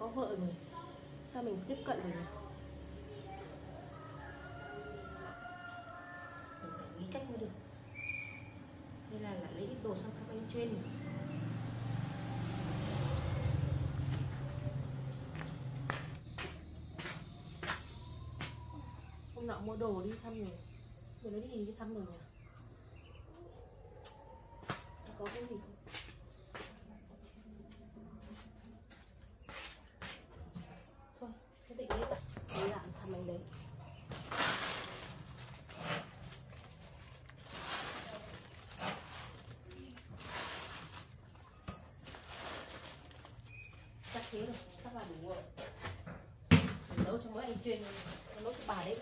có vợ rồi, sao mình tiếp cận được nhỉ? Mình phải nghĩ cách mới được. Hay là lấy ít đồ sang các anh trên. Hôm nọ mua đồ đi thăm mình, rồi lấy gì đi thăm mình nhỉ? Có cái gì không? Thôi, thế định nghĩ là mình làm thăm anh đấy. Chắc thế rồi, chắc là đủ rồi. Mình nấu cho mỗi anh chuyên, mình nấu cho bà đấy.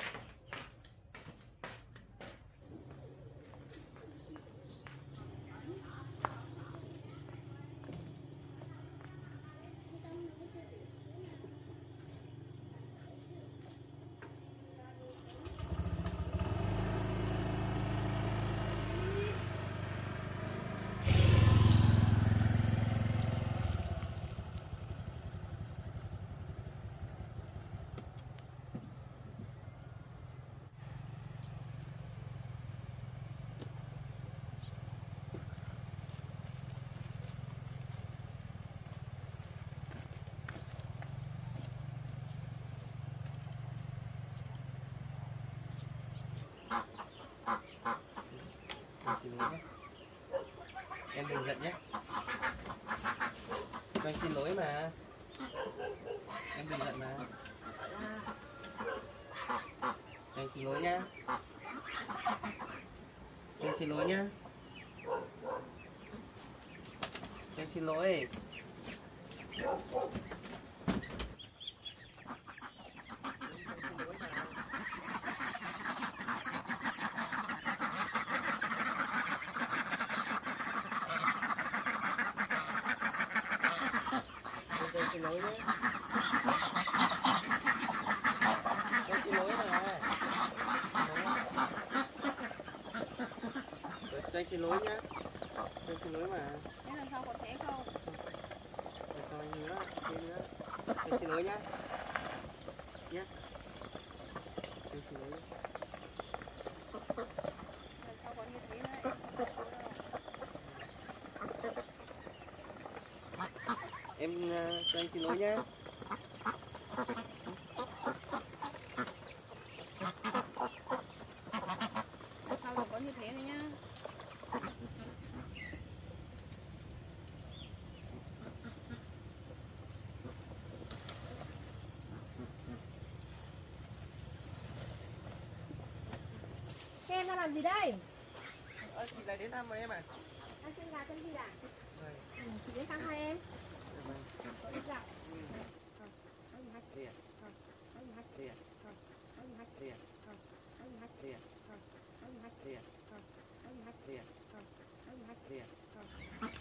Em đừng giận nhé. Cho anh xin lỗi mà. Em đừng giận mà. Cho anh xin lỗi nhá. Cho anh xin lỗi nhá. Cho anh xin lỗi. Cho anh xin lỗi nhá. Cho anh xin lỗi mà. Thế lần sau còn thế không? Lần sau anh nữa, thêm nữa. Cho anh xin lỗi nhá. Nhá. Cho anh xin lỗi. Lần sau còn như thế đấy. Em cho anh xin lỗi nhá. Lần sau còn có như thế thôi nhá. Em đang làm gì đây? Chị lại đến thăm với em à? Ăn chân gà chân vịt à? Ừ, chị đến thăm hai em. Có đi dạo.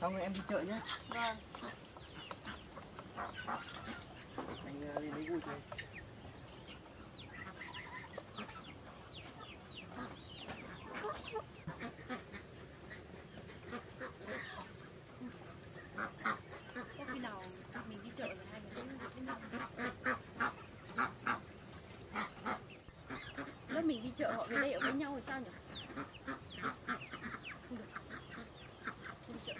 Xong rồi em đi chợ nhé. Vâng. Anh đi lấy vui thôi. Mình đi chợ họ về đây ở với nhau rồi sao nhỉ? Không được. Không chợ.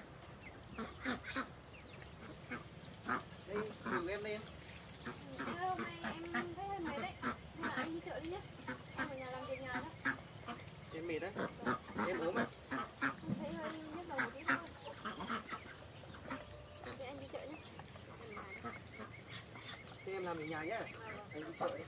Đây, cùng em đi. Hôm nay em thấy hơi mệt đấy. Hay là anh đi chợ đi nhé. Em ở nhà làm việc nhà đó. Em mệt đấy. Em ốm à? Em thấy hơi nhức đầu một tí thôi. Thế anh đi chợ nhé. Thế em làm ở nhà nhé. Anh đi chợ đi.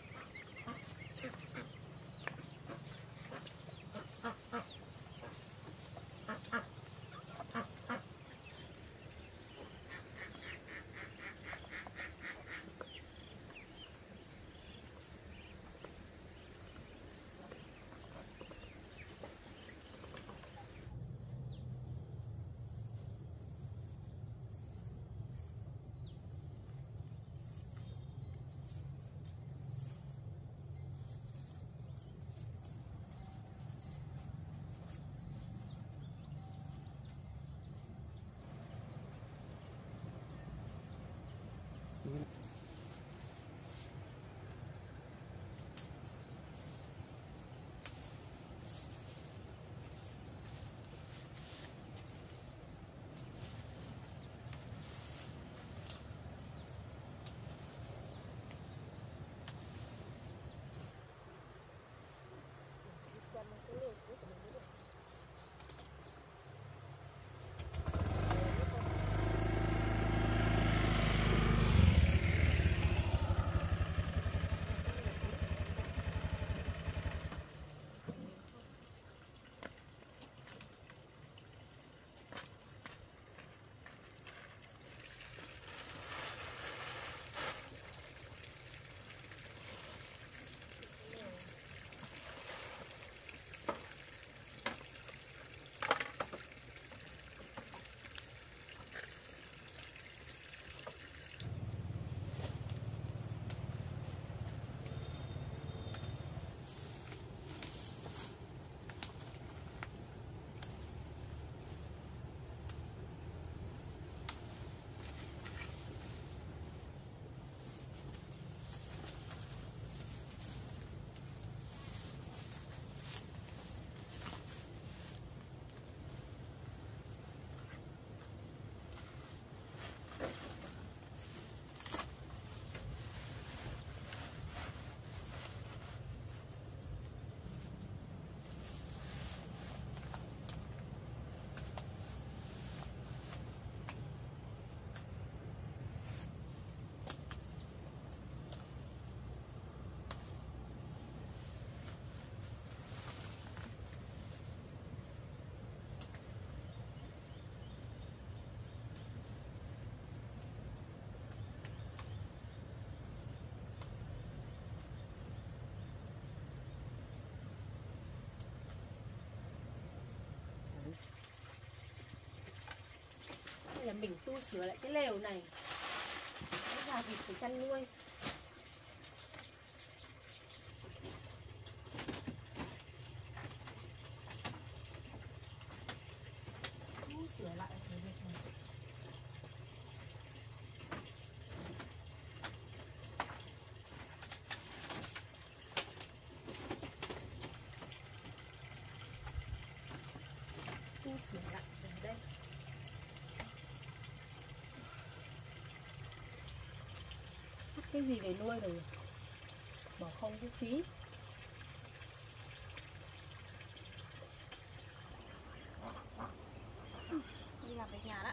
là mình tu sửa lại cái lều này. Cái gà vịt để chăn nuôi. Tu sửa lại cái việc này. Tu sửa lại ở đây. Cái gì để nuôi rồi bỏ không cái phí. Đi làm về nhà đó.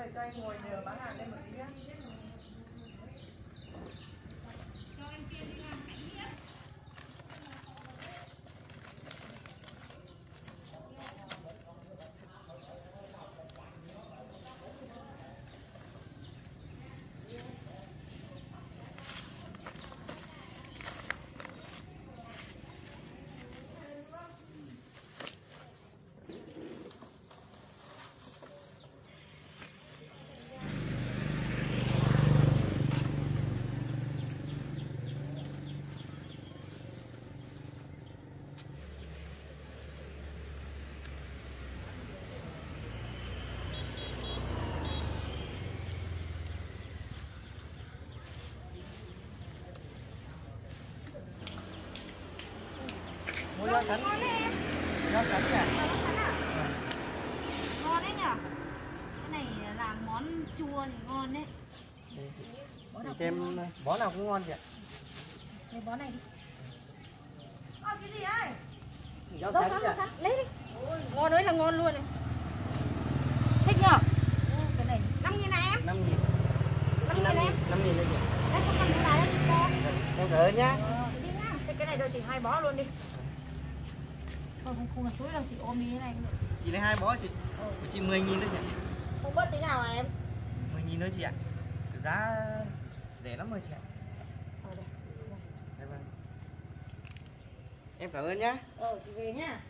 về cho anh ngồi nhờ bán hàng lên một tí nhá. Ngon lắm em. Ngon lắm nhỉ? Ngon đấy nhỉ? Cái này là món chua thì ngon đấy. Để xem bó nào cũng ngon kìa. Lấy bó này đi. Ôi cái gì ấy? Rau sắn. Lấy đi. Ngon đấy là ngon luôn này. Thích nhỉ? Cái này 5.000 này em. 5.000. 5.000 này em. 5.000 đây nhỉ? Đây không cần cái này đâu con. Em gửi nhá. Đi nhá. Cái này cho chị 2 bó luôn đi. Không là chuối đâu, chị ôm đi thế này. Chị lấy 2 bó chị. Của chị 10.000 thôi chị. Không bớt tí nào à em? 10.000 thôi chị ạ. Giá rẻ lắm rồi chị ạ. Đây. Em cảm ơn nhá. Chị về nhá.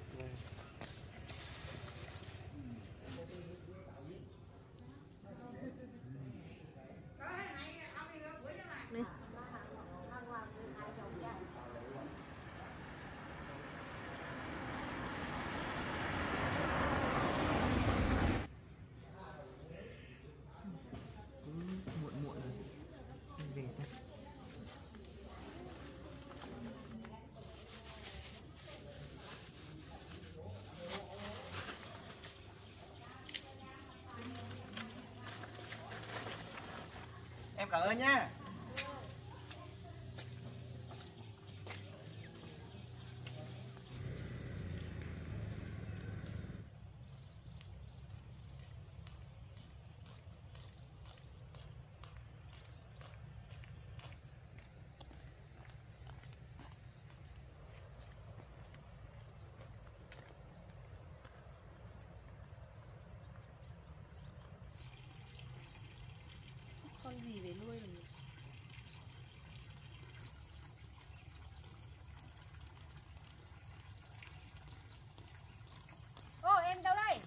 Em cảm ơn nhá. Con gì về nuôi mình. Ô em đâu đây?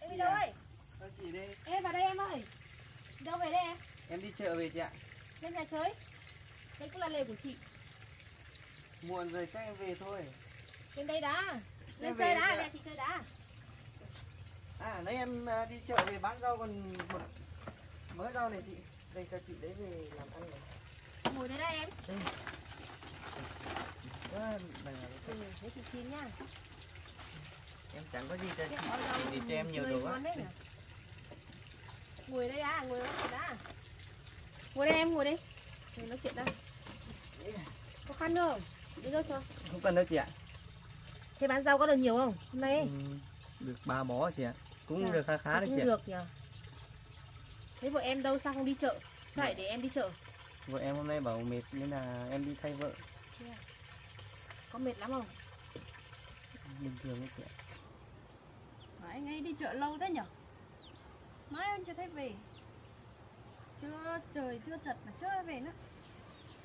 Em đi đâu đây? Chị đây. Em vào đây em ơi. Đâu về đây em? Em đi chợ về chị ạ. Lên nhà chơi. Đây cũng là lề của chị. Muộn rồi chắc em về thôi. Lên đây đá. Lên chơi đá, nhà chị chơi đá. À đấy em đi chợ về bán rau còn một mớ rau này chị. Đây cho chị đấy về làm ăn này. Ngồi đây em. Đây. Đấy chị xin nhá. Em chẳng có gì cho chị. Thì cho em nhiều đồ quá. Ngồi đây á, ngồi nói chuyện đã. Ngồi đây em, ngồi đi. Ngồi nói chuyện đã. Có khăn không? Chị đi đâu cho. Không cần đâu chị ạ. Thế bán rau có được nhiều không? Hôm nay được 3 bó chị ạ. Cũng được khá khá đấy chị ạ. Được nhỉ. Thế vợ em đâu sao không đi chợ? Phải để em đi chợ. Vợ em hôm nay bảo mệt nên là em đi thay vợ. Có mệt lắm không? Bình thường đấy chị ạ. Mà anh ấy đi chợ lâu thế nhỉ? Mãi em chưa thấy về. Chưa trời chưa chật mà chưa về nữa.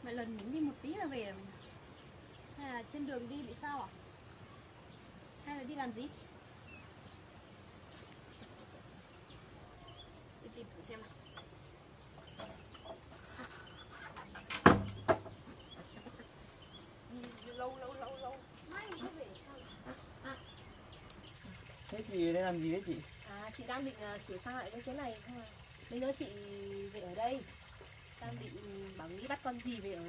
Mấy lần mình đi một tí là về rồi. Hay là trên đường đi bị sao ạ? Hay là đi làm gì? Tìm thử xem nào. Lâu mãi mới về. Thế chị đang làm gì đấy chị? À chị đang định sửa sang lại cái này thôi. Mấy đứa chị về ở đây. Đang định bảo nghĩ bắt con gì về ở.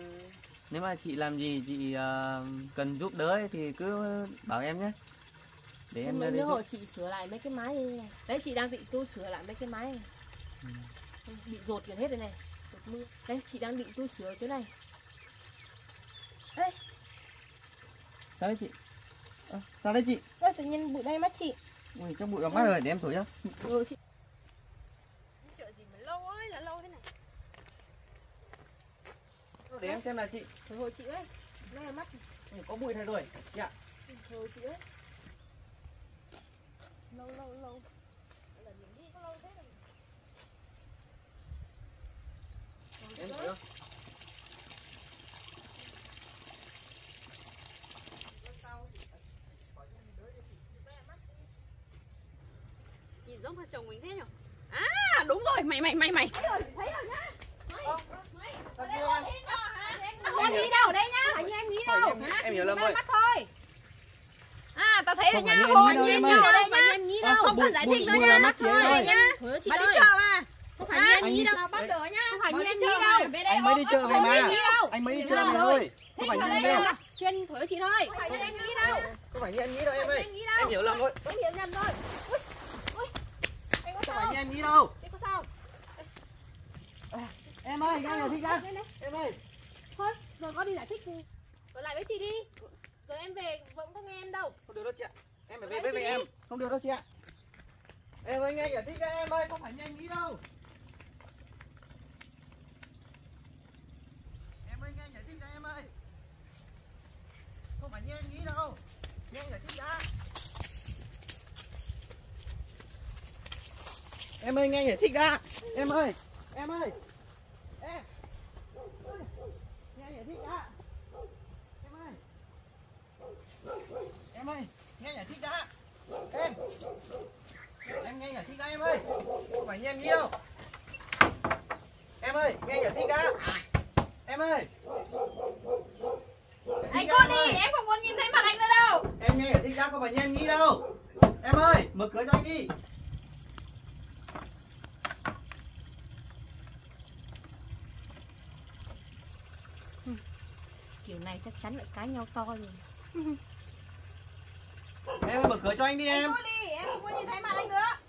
Nếu mà chị làm gì chị cần giúp đỡ ấy, thì cứ bảo em nhé. Để em nữa hồi chị sửa lại mấy cái mái này. Đấy chị đang định tu sửa lại mấy cái mái này. Bị rột gần hết rồi này. Mưa. Đấy chị đang định tu sửa chỗ này. Đây. Sao đấy chị? Sao đấy chị? Ôi, tự nhiên bụi bay mắt chị. Ui, trong bụi vào mắt rồi, để em thổi nhá. Chị. em xem là chị. Thôi hồi chị ơi, nghe mắt có mùi thay đổi chị ạ. Thôi chị ơi, lâu là mình đi có lâu thế này. Em thấy không? Nhìn giống hạt chồng mình thế nhỉ? À đúng rồi, mày thấy rồi nhá. Con nghĩ đâu ở đây nhá, hình như em nghĩ đâu. Em hiểu lầm rồi. À tao thấy rồi nhá, hồn nhìn nhau ở đây nhá. Không cần giải thích nữa nhá. Bà đi chợ mà. Không phải như em nghĩ đâu. Bắt đỡ nhá. Không phải như em nghĩ đâu. Anh mới đi chợ về mà. Anh mới đi chợ mà thôi. Không phải như em nghĩ đâu. Chuyên thử chị thôi. Không phải như em nghĩ đâu. Không phải như em nghĩ đâu em ơi. Em hiểu lầm rồi. Em hiểu nhầm rồi. Không phải như em nghĩ đâu. Chị có sao? Em ơi, ra giải thích ra. Em ơi. Thôi, giờ con đi giải thích. Ở lại với chị đi. Giờ em về vẫn không nghe em đâu. Không được đâu chị ạ. Em phải về với em. Không được đâu chị ạ. Em ơi, nghe giải thích ra em ơi. Không phải như em nghĩ đâu. Em ơi, nghe giải thích ra em ơi. Không phải như em nghĩ đâu. Nghe giải thích ra. Em ơi, nghe giải thích ra. Em ơi. Em ơi. Em. Nghe giải thích đã. Em ơi. Em ơi, nghe giải thích đã. Em nghe giải thích đã em ơi. Không phải như em nghĩ đâu. Em ơi, nghe giải thích đã. Em ơi. Anh con đi, em không muốn nhìn thấy mặt anh nữa đâu. Em nghe giải thích đã, không phải như em nghĩ đâu. Em ơi, mở cửa cho anh đi. Kiểu này chắc chắn lại cá nhau to rồi. Em ơi, mở cửa cho anh đi em. Em đi, em không muốn nhìn thấy mặt anh nữa.